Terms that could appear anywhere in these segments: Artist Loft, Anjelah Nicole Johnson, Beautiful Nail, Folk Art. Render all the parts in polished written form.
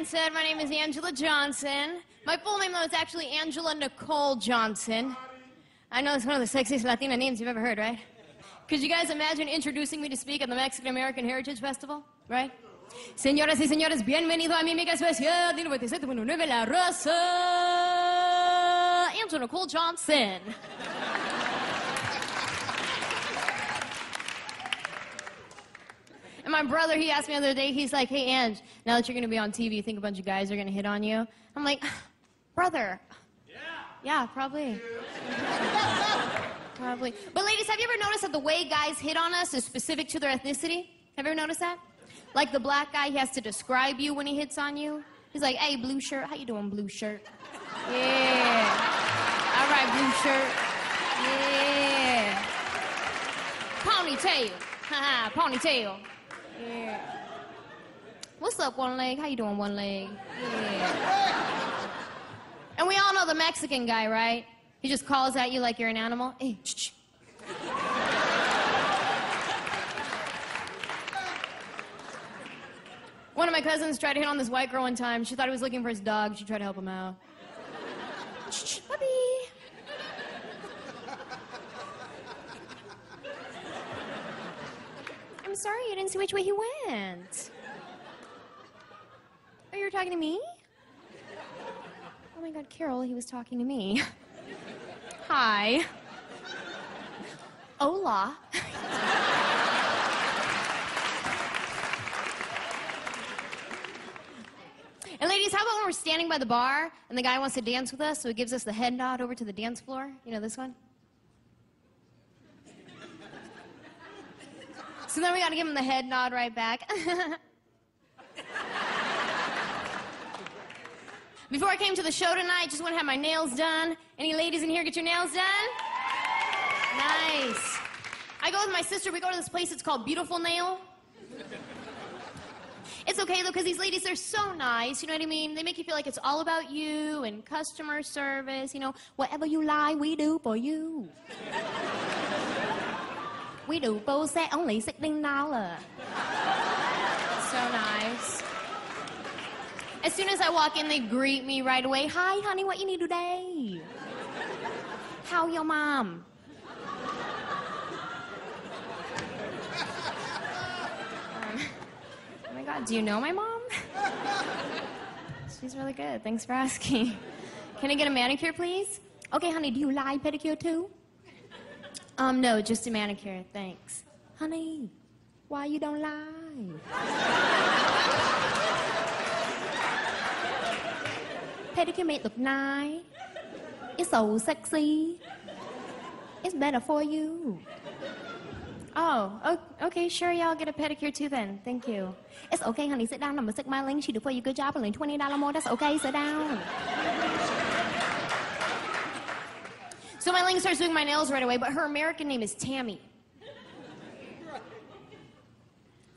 Ryan said, my name is Anjelah Johnson. My full name, though, is actually Anjelah Nicole Johnson. I know it's one of the sexiest Latina names you've ever heard, right? Could you guys imagine introducing me to speak at the Mexican-American Heritage Festival, right? Señoras y señores, bienvenido a mi mega especial de 97.9 La Raza, Anjelah Nicole Johnson. And my brother, he asked me the other day, he's like, hey, Ange, now that you're going to be on TV, you think a bunch of guys are going to hit on you? I'm like, brother. Yeah. Yeah, probably. Yeah. Probably. But ladies, have you ever noticed that the way guys hit on us is specific to their ethnicity? Have you ever noticed that? Like the black guy, he has to describe you when he hits on you. He's like, hey, blue shirt, how you doing, blue shirt? Yeah. All right, blue shirt. Yeah. Ponytail. Ha-ha, ponytail. Yeah. What's up, one leg? How you doing, one leg? Yeah. And we all know the Mexican guy, right? He just calls at you like you're an animal. Hey, ch-ch. One of my cousins tried to hit on this white girl one time. She thought he was looking for his dog. She tried to help him out. Ch-ch, puppy. I'm sorry, I didn't see which way he went. Oh, you were talking to me? Oh my God, Carol, he was talking to me. Hi. Hola. And ladies, how about when we're standing by the bar and the guy wants to dance with us, so he gives us the head nod over to the dance floor? You know this one? So then we gotta give him the head nod right back. Before I came to the show tonight, just went to have my nails done. Any ladies in here get your nails done? Nice. I go with my sister, we go to this place, it's called Beautiful Nail. It's okay though, because these ladies, they're so nice, you know what I mean? They make you feel like it's all about you and customer service, you know, whatever you like, we do for you. We do both set only $16. So nice. As soon as I walk in, they greet me right away. Hi, honey, what you need today? How your mom? Oh my God, do you know my mom? She's really good, thanks for asking. Can I get a manicure, please? Okay, honey, do you like pedicure too? No, just a manicure, thanks. Honey, why you don't lie? Pedicure make look nice. It's so sexy. It's better for you. Oh, okay, sure, y'all get a pedicure too then, thank you. It's okay, honey, sit down, I'm gonna stick my link, she do for you, good job, only $20 more, that's okay, sit down. So my link starts doing my nails right away, but her American name is Tammy.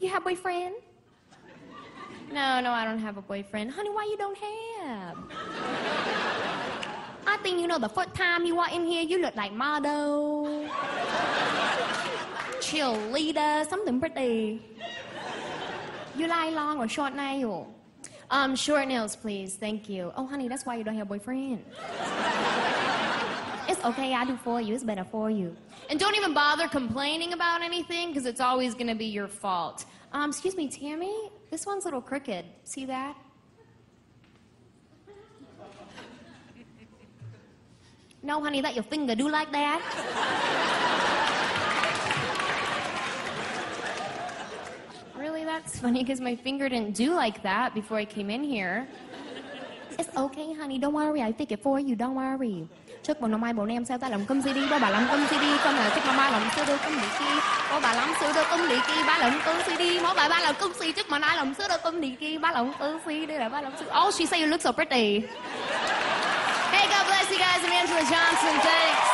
You have boyfriend? No, I don't have a boyfriend. Honey, why you don't have? I think you know the first time you walk in here, you look like model, cheerleader, something pretty. You like long or short nail? Short nails, please, thank you. Oh, honey, that's why you don't have boyfriend. It's okay, I do for you, it's better for you. And don't even bother complaining about anything, because it's always gonna be your fault. Excuse me, Tammy, this one's a little crooked, see that? No, honey, that your finger do like that? Really, that's funny, because my finger didn't do like that before I came in here. It's okay, honey, don't worry, I fix it for you, don't worry. Trước bọn mai bọn em sao ta làm cơm CD, bố bà làm cơm CD, con là thích mà mai làm sữa đôi cơm đĩ kia, bố bà làm sữa đôi cơm đĩ kia, ba làm cơm CD, mỗi bà ba làm cơm CD trước mà ai làm sữa đôi cơm đĩ kia, ba làm cơm CD, đây là ba làm sữa. Oh, she say you look so pretty. Hey, God bless you guys. I'm Anjelah Johnson. Thanks.